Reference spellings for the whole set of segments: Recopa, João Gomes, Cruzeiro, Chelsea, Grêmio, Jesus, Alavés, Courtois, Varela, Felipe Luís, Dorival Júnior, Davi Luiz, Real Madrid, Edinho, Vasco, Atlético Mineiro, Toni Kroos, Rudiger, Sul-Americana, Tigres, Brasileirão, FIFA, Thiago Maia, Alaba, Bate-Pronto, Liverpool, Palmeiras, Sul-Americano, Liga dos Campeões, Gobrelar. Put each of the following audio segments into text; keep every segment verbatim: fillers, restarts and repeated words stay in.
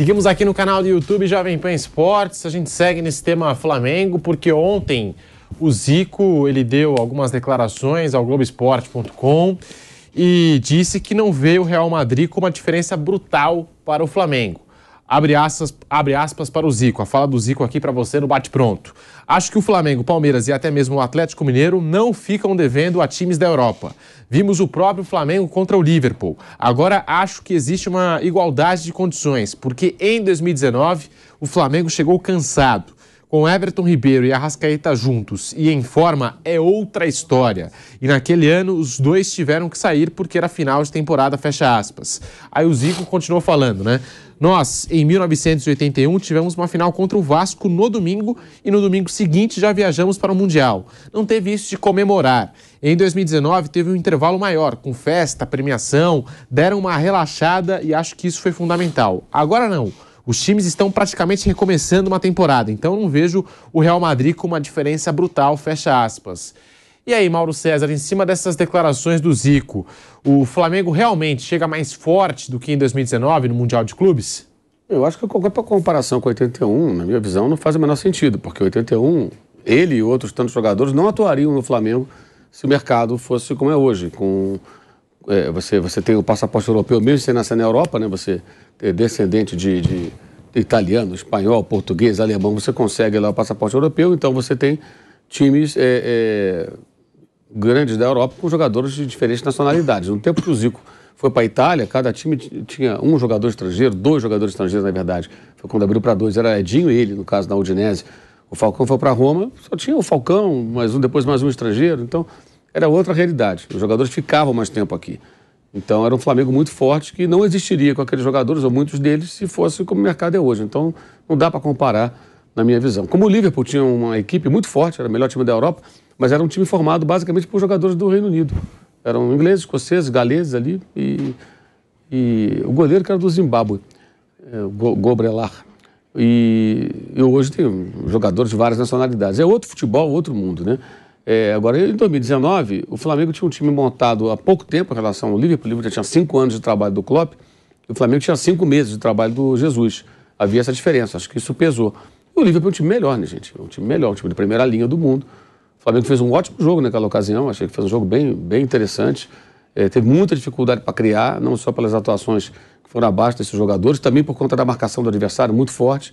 Seguimos aqui no canal do YouTube Jovem Pan Esportes. A gente segue nesse tema Flamengo, porque ontem o Zico, ele deu algumas declarações ao globo esporte ponto com e disse que não vê o Real Madrid com uma diferença brutal para o Flamengo. Abre aspas, abre aspas para o Zico. A fala do Zico aqui para você no Bate-Pronto. Acho que o Flamengo, Palmeiras e até mesmo o Atlético Mineiro não ficam devendo a times da Europa. Vimos o próprio Flamengo contra o Liverpool. Agora acho que existe uma igualdade de condições, porque em dois mil e dezenove o Flamengo chegou cansado. Com Everton Ribeiro e Arrascaeta juntos e em forma é outra história. E naquele ano os dois tiveram que sair porque era final de temporada, fecha aspas. Aí o Zico continuou falando, né? Nós, em mil novecentos e oitenta e um, tivemos uma final contra o Vasco no domingo e no domingo seguinte já viajamos para o Mundial. Não teve isso de comemorar. Em dois mil e dezenove teve um intervalo maior, com festa, premiação, deram uma relaxada e acho que isso foi fundamental. Agora não. Os times estão praticamente recomeçando uma temporada, então não vejo o Real Madrid com uma diferença brutal, fecha aspas. E aí, Mauro Cezar, em cima dessas declarações do Zico, o Flamengo realmente chega mais forte do que em dois mil e dezenove no Mundial de Clubes? Eu acho que qualquer comparação com oitenta e um, na minha visão, não faz o menor sentido, porque oitenta e um, ele e outros tantos jogadores não atuariam no Flamengo se o mercado fosse como é hoje, com... É, você, você tem o passaporte europeu, mesmo sem nascer na Europa, né? Você é descendente de, de italiano, espanhol, português, alemão, você consegue lá o passaporte europeu, então você tem times é, é, grandes da Europa com jogadores de diferentes nacionalidades. No tempo que o Zico foi para a Itália, cada time tinha um jogador estrangeiro, dois jogadores estrangeiros, na verdade. Foi quando abriu para dois, era Edinho e ele, no caso, na Udinese. O Falcão foi para Roma, só tinha o Falcão, mais um, depois mais um estrangeiro, então... Era outra realidade. Os jogadores ficavam mais tempo aqui. Então, era um Flamengo muito forte que não existiria com aqueles jogadores, ou muitos deles, se fosse como o mercado é hoje. Então, não dá para comparar, na minha visão. Como o Liverpool tinha uma equipe muito forte, era o melhor time da Europa, mas era um time formado basicamente por jogadores do Reino Unido. Eram ingleses, escoceses, galeses ali, e, e o goleiro que era do Zimbábue, é, o Go Gobrelar. E, e hoje tem jogadores de várias nacionalidades. É outro futebol, outro mundo, né? É, agora, em dois mil e dezenove, o Flamengo tinha um time montado há pouco tempo em relação ao Liverpool. O Liverpool já tinha cinco anos de trabalho do Klopp e o Flamengo tinha cinco meses de trabalho do Jesus. Havia essa diferença, acho que isso pesou. E o Liverpool é um time melhor, né, gente? É um time melhor, um time de primeira linha do mundo. O Flamengo fez um ótimo jogo naquela ocasião, achei que fez um jogo bem, bem interessante. É, teve muita dificuldade para criar, não só pelas atuações que foram abaixo desses jogadores, também por conta da marcação do adversário muito forte,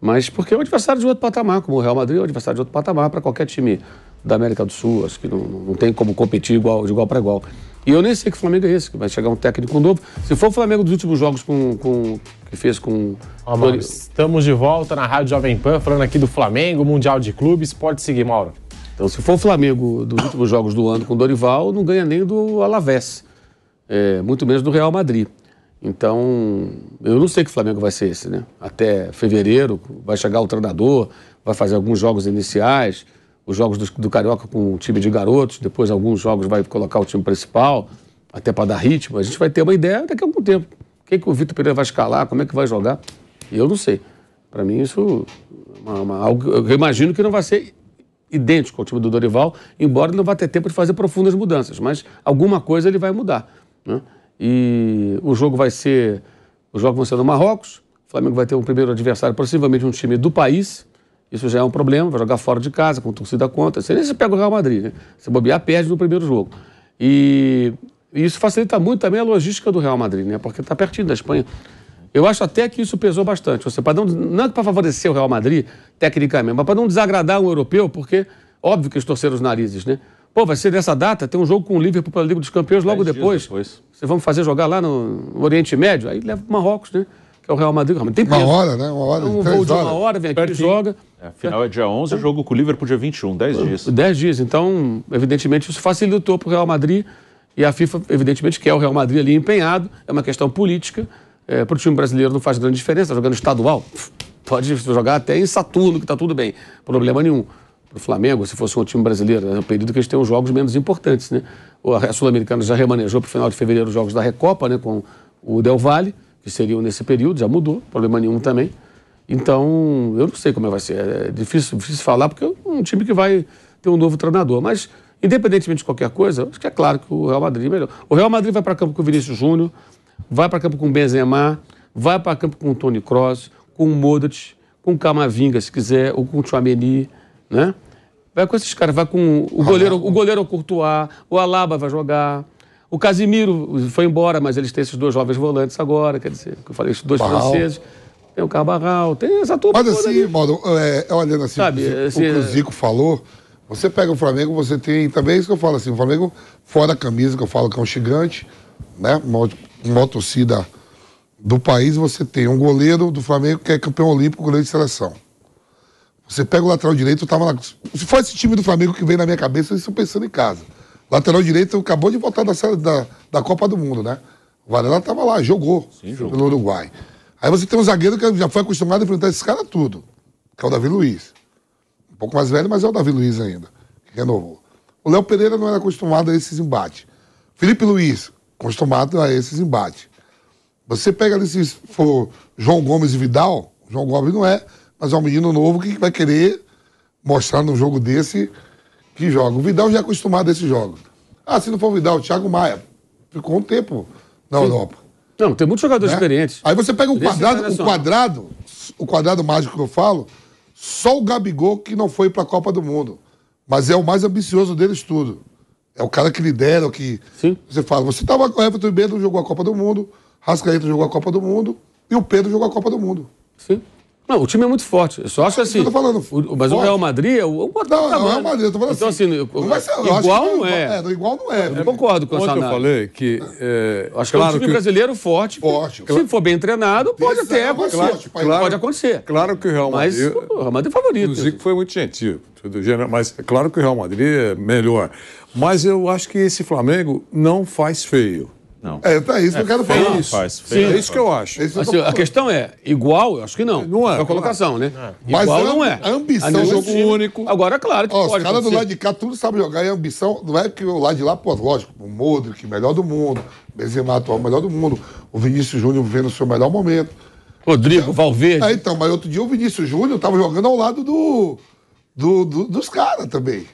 mas porque é um adversário de outro patamar, como o Real Madrid é um adversário de outro patamar para qualquer time da América do Sul, acho que não, não tem como competir igual, de igual para igual. E eu nem sei que Flamengo é esse, que vai chegar um técnico novo. Se for o Flamengo dos últimos jogos com, com, que fez com... Ó, Mauro, estamos de volta na Rádio Jovem Pan, falando aqui do Flamengo, Mundial de Clubes. Pode seguir, Mauro. Então, se for o Flamengo dos últimos jogos do ano com o Dorival, não ganha nem do Alavés, é, muito menos do Real Madrid. Então, eu não sei que Flamengo vai ser esse, né? Até fevereiro vai chegar o treinador, vai fazer alguns jogos iniciais... Os jogos do, do Carioca com o time de garotos, depois alguns jogos vai colocar o time principal, até para dar ritmo. A gente vai ter uma ideia daqui a algum tempo. Quem que o Vitor Pereira vai escalar, como é que vai jogar? Eu não sei. Para mim isso é uma, uma, algo, eu imagino que não vai ser idêntico ao time do Dorival, embora ele não vá ter tempo de fazer profundas mudanças, mas alguma coisa ele vai mudar, né? E o jogo vai ser... Os jogos vão ser no Marrocos, o Flamengo vai ter um primeiro adversário, possivelmente um time do país. Isso já é um problema, vai jogar fora de casa, com torcida contra. Você nem se pega o Real Madrid, né? Se bobear, perde no primeiro jogo. E isso facilita muito também a logística do Real Madrid, né? Porque está pertinho da Espanha. Eu acho até que isso pesou bastante. Ou seja, para não, não para favorecer o Real Madrid, tecnicamente, mas para não desagradar um europeu, porque óbvio que eles torceram os narizes, né? Pô, vai ser nessa data, tem um jogo com o Liverpool pela Liga dos Campeões logo depois. depois. Vocês vão fazer jogar lá no Oriente Médio, aí leva para o Marrocos, né? É o Real Madrid. Tem uma hora, né? Uma hora, um voo de uma hora, vem aqui e joga. É, afinal é dia onze, é. Jogo com o Liverpool dia vinte e um, dez dias. dez dias, então, evidentemente, isso facilitou para o Real Madrid e a FIFA, evidentemente, quer o Real Madrid ali empenhado, é uma questão política, é, para o time brasileiro não faz grande diferença, tá jogando estadual, pode jogar até em Saturno, que está tudo bem, problema nenhum. Para o Flamengo, se fosse um time brasileiro, é um período que eles têm os jogos menos importantes, né? A Sul-Americana já remanejou para o final de fevereiro os jogos da Recopa, né, com o Del Valle, que seriam nesse período, já mudou, problema nenhum também. Então, eu não sei como vai ser. É difícil, difícil falar, porque é um time que vai ter um novo treinador. Mas, independentemente de qualquer coisa, acho que é claro que o Real Madrid é melhor. O Real Madrid vai para campo com o Vinícius Júnior, vai para campo com o Benzema, vai para campo com o Toni Kroos, com o Modric, com o Camavinga, se quiser, ou com o Tchouaméni, né? Vai com esses caras, vai com o goleiro, o goleiro Courtois, o Alaba vai jogar. O Casimiro foi embora, mas eles têm esses dois jovens volantes agora, quer dizer, que eu falei, esses dois Barral. franceses. Tem o Carbarral, tem essa turma. Mas assim, Mauro, é, olhando assim, sabe, o, assim, o que o Zico falou, você pega o Flamengo, você tem também isso que eu falo assim, o Flamengo, fora a camisa, que eu falo que é um gigante, né? Uma, uma torcida do país, você tem um goleiro do Flamengo que é campeão olímpico, goleiro de seleção. Você pega o lateral direito, eu tava lá. Se for esse time do Flamengo que veio na minha cabeça, eles estão pensando em casa. Lateral direito acabou de voltar da, da, da Copa do Mundo, né? O Varela tava lá, jogou, Sim, jogou pelo Uruguai. Aí você tem um zagueiro que já foi acostumado a enfrentar esses caras tudo, que é o Davi Luiz. Um pouco mais velho, mas é o Davi Luiz ainda, que renovou. O Léo Pereira não era acostumado a esses embates. Felipe Luís, acostumado a esses embates. Você pega ali, se for João Gomes e Vidal, João Gomes não é, mas é um menino novo que vai querer mostrar num jogo desse que joga. O Vidal já é acostumado a esses jogos. Ah, se não for o Vidal, o Thiago Maia ficou um tempo na Sim. Europa. Não, tem muitos jogadores né? experientes. Aí você pega o quadrado, o quadrado, o quadrado mágico que eu falo, só o Gabigol que não foi pra Copa do Mundo. Mas é o mais ambicioso deles tudo. É o cara que lidera, que Sim. você fala. Você tava com o Everton Ribeiro, jogou a Copa do Mundo, Arrascaeta jogou a Copa do Mundo e o Pedro jogou a Copa do Mundo. Sim. Não, o time é muito forte. Eu só acho assim. Eu tô falando, o, mas forte. o Real Madrid é o, o não, não, o Real Madrid, eu tô falando então, assim. assim não vai ser, igual não é. é. Igual não é. Eu não concordo com essa análise. Eu falei que. É, acho claro que é um time que... brasileiro forte. Forte. Se for bem treinado, pode Esse até. É acontecer, claro, tipo, claro, pode acontecer. Claro que o Real Madrid. Mas o Real Madrid é favorito. O Zico foi muito gentil. Mas é claro que o Real Madrid é melhor. Mas eu acho que esse Flamengo não faz feio. Não. É, tá isso é, que eu quero feio, falar. Faz, feio, Sim, faz. É isso que eu acho. É que eu assim, a questão é, igual, eu acho que não. Não é. É a colocação, né? É. Mas igual a, não é. A ambição é jogo time. único. Agora, é claro que Ó, pode os caras do lado de cá, tudo sabe jogar e a ambição, não é que o lado de lá, pô, lógico, o Modric, melhor do mundo, Benzema atual, melhor do mundo, o Vinícius Júnior vivendo o seu melhor momento. Rodrigo, é, Valverde. É, então, mas outro dia o Vinícius Júnior tava jogando ao lado do, do, do, dos caras também.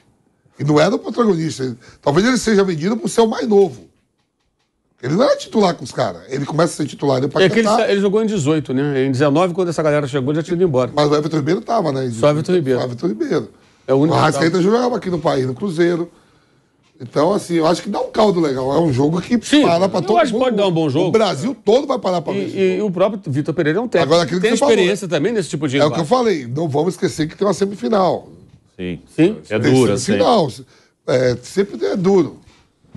E não era o protagonista. Talvez ele seja vendido por ser o mais novo. Ele não era titular com os caras. Ele começa a ser titular. Ele, é que ele, ele jogou em dezoito, né? Em dezenove, quando essa galera chegou, já tinha ido embora. Mas o Everton Ribeiro tava, né? Só o Everton Ribeiro. Só o Everton Ribeiro. É o único. O Arrascaeta jogava aqui no país, no Cruzeiro. Então, assim, eu acho que dá um caldo legal. É um jogo que Sim, para pra todo mundo. Eu acho que pode dar um bom jogo. O Brasil todo vai parar pra ver. E, e o próprio Vitor Pereira é um técnico. Agora, que tem experiência falou, também nesse tipo de É embate. O que eu falei. Não vamos esquecer que tem uma semifinal. Sim. Sim. É dura, sim. É, sempre é duro.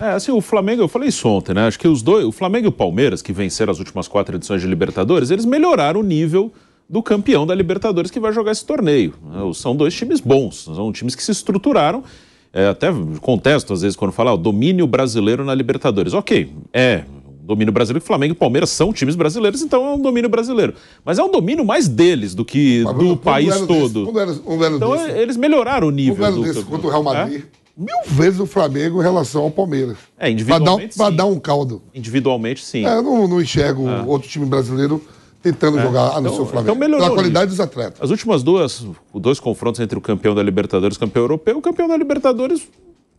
É, assim, o Flamengo, eu falei isso ontem, né? Acho que os dois, o Flamengo e o Palmeiras, que venceram as últimas quatro edições de Libertadores, eles melhoraram o nível do campeão da Libertadores que vai jogar esse torneio. São dois times bons, são times que se estruturaram. É, até contesto, às vezes, quando fala, ó, domínio brasileiro na Libertadores. Ok, é, domínio brasileiro, Flamengo e Palmeiras são times brasileiros, então é um domínio brasileiro. Mas é um domínio mais deles do que Mas, do país um todo. Desse, um desse, um desse. Então, é, eles melhoraram o nível um do... Desse, do, do o Real Madrid. É? Mil vezes o Flamengo em relação ao Palmeiras. É, individualmente pra dar, sim. Pra dar um caldo. Individualmente, sim. É, eu não, não enxergo é. outro time brasileiro tentando é. jogar então, no seu Flamengo. Então melhorou. Pela qualidade isso. dos atletas. As últimas duas, dois confrontos entre o campeão da Libertadores e o campeão europeu, o campeão da Libertadores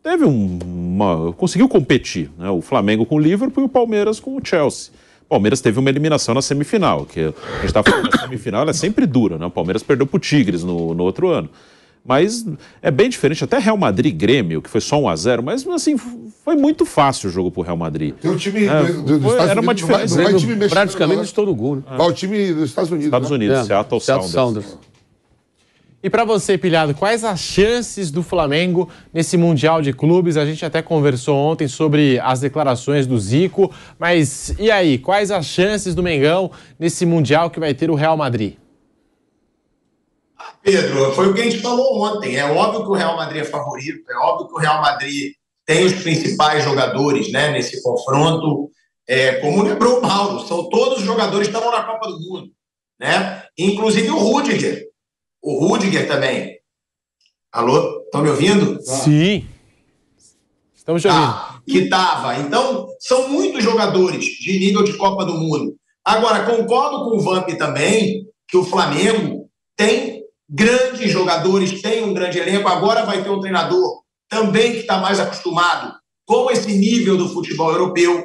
teve um, uma... conseguiu competir, né? O Flamengo com o Liverpool e o Palmeiras com o Chelsea. O Palmeiras teve uma eliminação na semifinal, que a gente tá falando, a semifinal ela é sempre dura, né? O Palmeiras perdeu pro Tigres no, no outro ano. Mas é bem diferente, até Real Madrid Grêmio, que foi só um a zero, mas assim, foi muito fácil o jogo pro Real Madrid. Tem o time é, do, do, do foi, era uma diferença. Vai, vai time mexicano, praticamente estourou o gol. Né? Vai o time dos Estados Unidos. Estados né? Unidos, é, Seattle, Seattle Sounders. Sounders. E para você, Pilhado, quais as chances do Flamengo nesse Mundial de Clubes? A gente até conversou ontem sobre as declarações do Zico, mas e aí, quais as chances do Mengão nesse Mundial que vai ter o Real Madrid? Pedro, foi o que a gente falou ontem. É óbvio que o Real Madrid é favorito, é óbvio que o Real Madrid tem os principais jogadores, né, nesse confronto. É, como lembrou o Mauro, são todos os jogadores que estavam na Copa do Mundo, né? Inclusive o Rudiger. O Rudiger também. Alô? Estão me ouvindo? Sim. Estamos te ouvindo. Ah, que estava. Então, são muitos jogadores de nível de Copa do Mundo. Agora, concordo com o Vamp também que o Flamengo tem grandes jogadores, tem um grande elenco, agora vai ter um treinador também que está mais acostumado com esse nível do futebol europeu,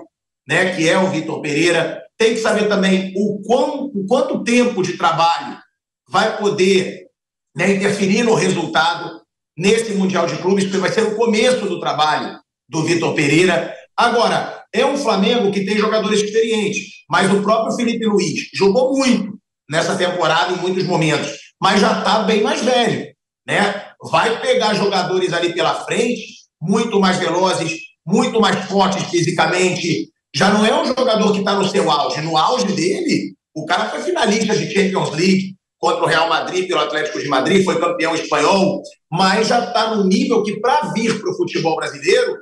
né, que é o Vitor Pereira, Tem que saber também o, quão, o quanto tempo de trabalho vai poder, né, interferir no resultado nesse Mundial de Clubes, porque vai ser o começo do trabalho do Vitor Pereira. Agora, é um Flamengo que tem jogadores experientes, mas o próprio Felipe Luís jogou muito nessa temporada em muitos momentos, mas já está bem mais velho, né? Vai pegar jogadores ali pela frente, muito mais velozes, muito mais fortes fisicamente. Já não é um jogador que está no seu auge. No auge dele, o cara foi finalista de Champions League contra o Real Madrid, pelo Atlético de Madrid, foi campeão espanhol, mas já está num nível que, para vir para o futebol brasileiro,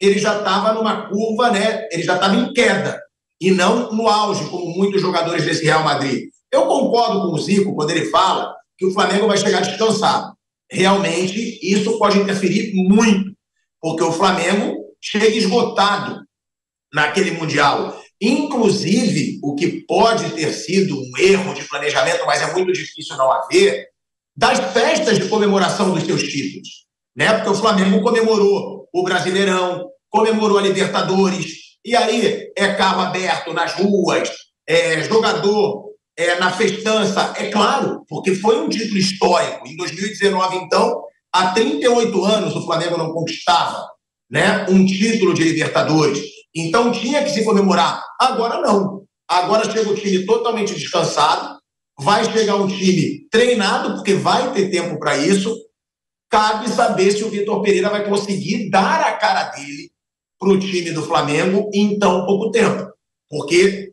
ele já estava numa curva, né? Ele já estava em queda, e não no auge, como muitos jogadores desse Real Madrid. Eu concordo com o Zico quando ele fala que o Flamengo vai chegar descansado. Realmente, isso pode interferir muito, porque o Flamengo chega esgotado naquele Mundial. Inclusive, o que pode ter sido um erro de planejamento, mas é muito difícil não haver, das festas de comemoração dos seus títulos, né? Porque o Flamengo comemorou o Brasileirão, comemorou a Libertadores, e aí é carro aberto nas ruas, é jogador é, na festança, é claro, porque foi um título histórico. Em dois mil e dezenove, então, há trinta e oito anos o Flamengo não conquistava, né, um título de Libertadores. Então tinha que se comemorar. Agora não. Agora chega o time totalmente descansado, vai chegar um time treinado, porque vai ter tempo para isso. Cabe saber se o Vitor Pereira vai conseguir dar a cara dele para o time do Flamengo em tão pouco tempo. Porque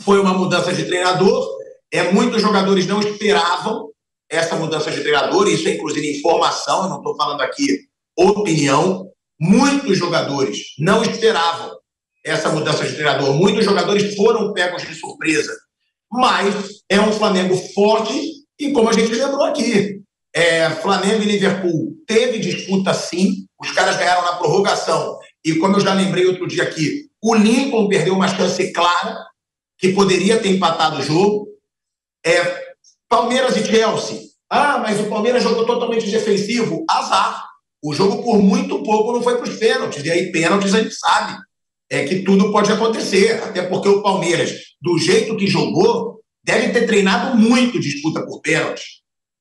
foi uma mudança de treinador, é, muitos jogadores não esperavam essa mudança de treinador, isso é inclusive informação, eu não estou falando aqui opinião. Muitos jogadores não esperavam essa mudança de treinador. Muitos jogadores foram pegos de surpresa. Mas é um Flamengo forte e, como a gente lembrou aqui, é, Flamengo e Liverpool teve disputa sim, os caras ganharam na prorrogação. E como eu já lembrei outro dia aqui, o Lincoln perdeu uma chance clara que poderia ter empatado o jogo. É, Palmeiras e Chelsea. Ah, mas o Palmeiras jogou totalmente defensivo. Azar. O jogo por muito pouco não foi para os pênaltis. E aí pênaltis a gente sabe é que tudo pode acontecer, até porque o Palmeiras, do jeito que jogou, deve ter treinado muito disputa por pênaltis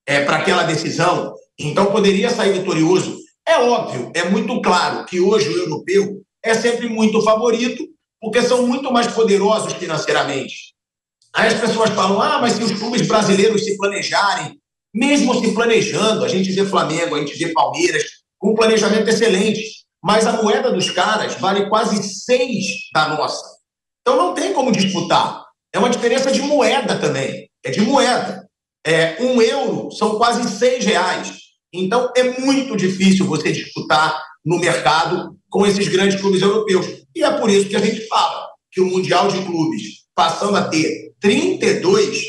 é, para aquela decisão, então poderia sair vitorioso. É óbvio, é muito claro que hoje o europeu é sempre muito favorito, porque são muito mais poderosos financeiramente. Aí as pessoas falam, ah, mas se os clubes brasileiros se planejarem, mesmo se planejando, a gente vê Flamengo, a gente vê Palmeiras, com um planejamento excelente, mas a moeda dos caras vale quase seis da nossa. Então não tem como disputar. É uma diferença de moeda também. É de moeda. É, um euro são quase seis reais. Então é muito difícil você disputar no mercado com esses grandes clubes europeus. E é por isso que a gente fala que o Mundial de Clubes, passando a ter trinta e dois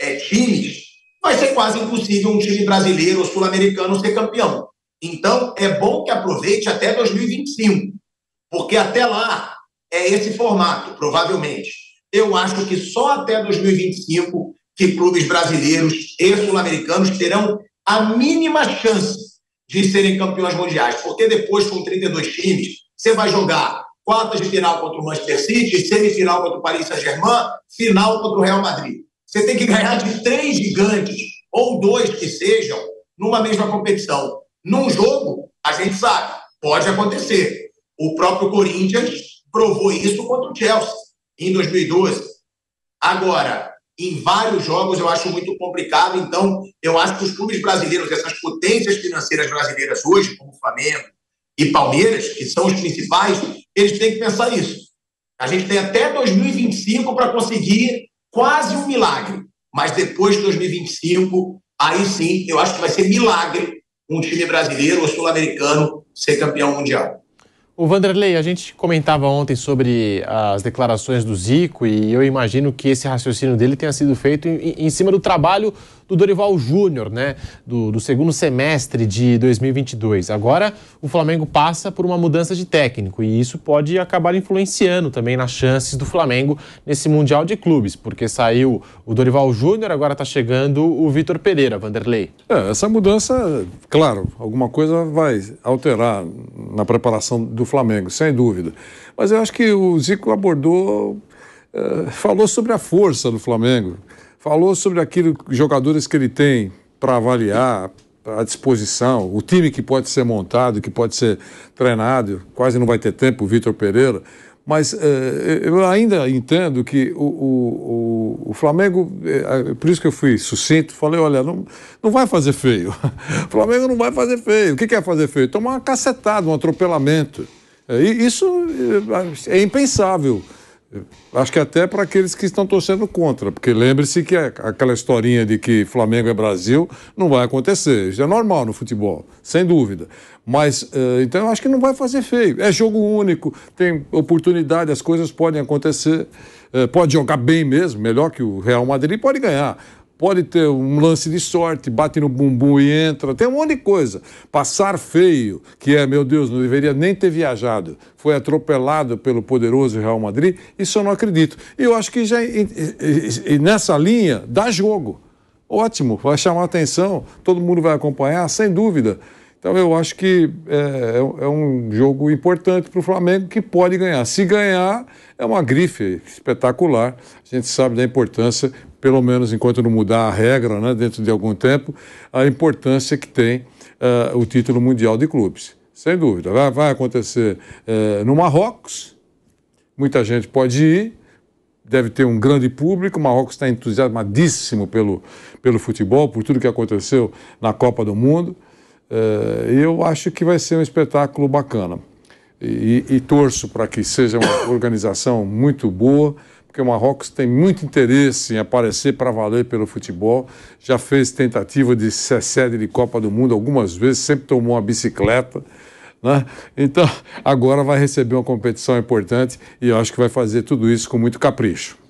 é, times, vai ser quase impossível um time brasileiro ou sul-americano ser campeão. Então, é bom que aproveite até dois mil e vinte e cinco, porque até lá é esse formato, provavelmente. Eu acho que só até dois mil e vinte e cinco que clubes brasileiros e sul-americanos terão a mínima chance de serem campeões mundiais, porque depois, com trinta e dois times, você vai jogar quartas de final contra o Manchester City, semifinal contra o Paris Saint-Germain, final contra o Real Madrid. Você tem que ganhar de três gigantes, ou dois que sejam, numa mesma competição. Num jogo, a gente sabe, pode acontecer. O próprio Corinthians provou isso contra o Chelsea em dois mil e doze. Agora, em vários jogos eu acho muito complicado, então eu acho que os clubes brasileiros, essas potências financeiras brasileiras hoje, como Flamengo e Palmeiras, que são os principais, eles têm que pensar isso. A gente tem até dois mil e vinte e cinco para conseguir quase um milagre, mas depois de dois mil e vinte e cinco, aí sim, eu acho que vai ser milagre um time brasileiro ou sul-americano ser campeão mundial. O Vanderlei, a gente comentava ontem sobre as declarações do Zico e eu imagino que esse raciocínio dele tenha sido feito em, em cima do trabalho do Dorival Júnior, né? Do, do segundo semestre de dois mil e vinte e dois. Agora, o Flamengo passa por uma mudança de técnico e isso pode acabar influenciando também nas chances do Flamengo nesse Mundial de Clubes, porque saiu o Dorival Júnior, agora está chegando o Vitor Pereira, Vanderlei. É, essa mudança, claro, alguma coisa vai alterar na preparação do Flamengo, sem dúvida. Mas eu acho que o Zico abordou uh, falou sobre a força do Flamengo, falou sobre aquilo, jogadores que ele tem para avaliar, à disposição, o time que pode ser montado, que pode ser treinado, quase não vai ter tempo, o Vitor Pereira. Mas eh, eu ainda entendo que o, o, o, o Flamengo, eh, por isso que eu fui sucinto, falei, olha, não, não vai fazer feio. O Flamengo não vai fazer feio. O que, que é fazer feio? Tomar uma cacetada, um atropelamento. Eh, isso eh, é impensável. Acho que até para aqueles que estão torcendo contra, porque lembre-se que aquela historinha de que Flamengo é Brasil não vai acontecer, isso é normal no futebol, sem dúvida, mas então eu acho que não vai fazer feio, é jogo único, tem oportunidade, as coisas podem acontecer, pode jogar bem mesmo, melhor que o Real Madrid, pode ganhar, pode ter um lance de sorte, bate no bumbum e entra, tem um monte de coisa. Passar feio, que é, meu Deus, não deveria nem ter viajado, foi atropelado pelo poderoso Real Madrid, isso eu não acredito. E eu acho que já e, e, e nessa linha dá jogo. Ótimo, vai chamar atenção, todo mundo vai acompanhar, sem dúvida. Então eu acho que é, é um jogo importante para o Flamengo que pode ganhar. Se ganhar, é uma grife espetacular, a gente sabe da importância, pelo menos enquanto não mudar a regra, né, dentro de algum tempo, a importância que tem uh, o título mundial de clubes. Sem dúvida. Vai, vai acontecer uh, no Marrocos, muita gente pode ir, deve ter um grande público, o Marrocos está entusiasmadíssimo pelo, pelo futebol, por tudo que aconteceu na Copa do Mundo, uh, e eu acho que vai ser um espetáculo bacana. E, e torço para que seja uma organização muito boa, porque o Marrocos tem muito interesse em aparecer para valer pelo futebol, já fez tentativa de ser sede de Copa do Mundo algumas vezes, sempre tomou uma bicicleta, né? Então agora vai receber uma competição importante e eu acho que vai fazer tudo isso com muito capricho.